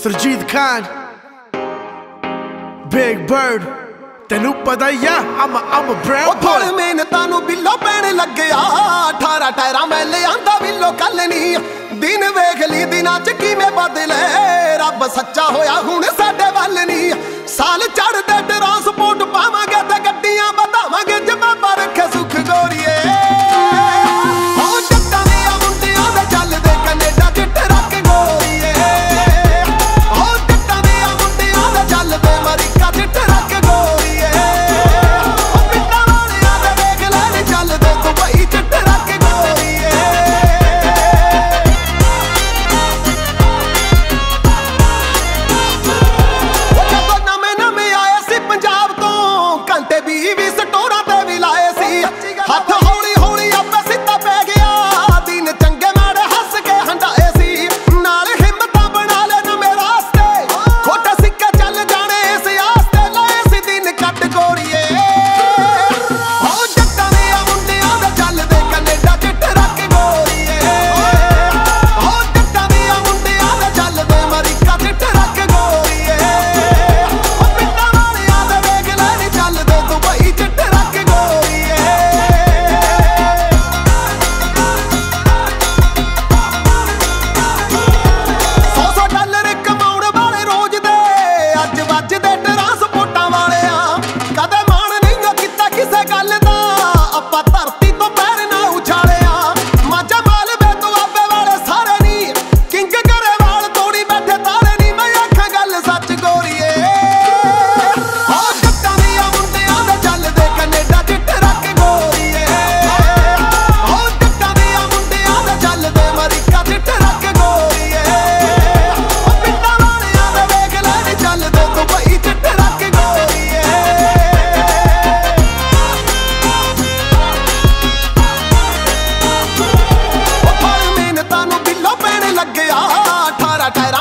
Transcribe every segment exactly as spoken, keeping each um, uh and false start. Surjit Khan, Big Bird, Tenu Padaya, I'm a I'm a brown boy. Thode mein tanu billo pain lag gaya, eighteen taira main le aanda billo kal ni. Din vekh li dina ch kive badle, Rabb saccha hoya hun sade wal ni. Saal chadde transport pawange te gaddiyan batawange jawab rakhe sukh goriye. I'm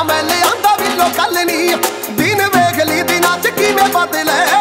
a little bit of a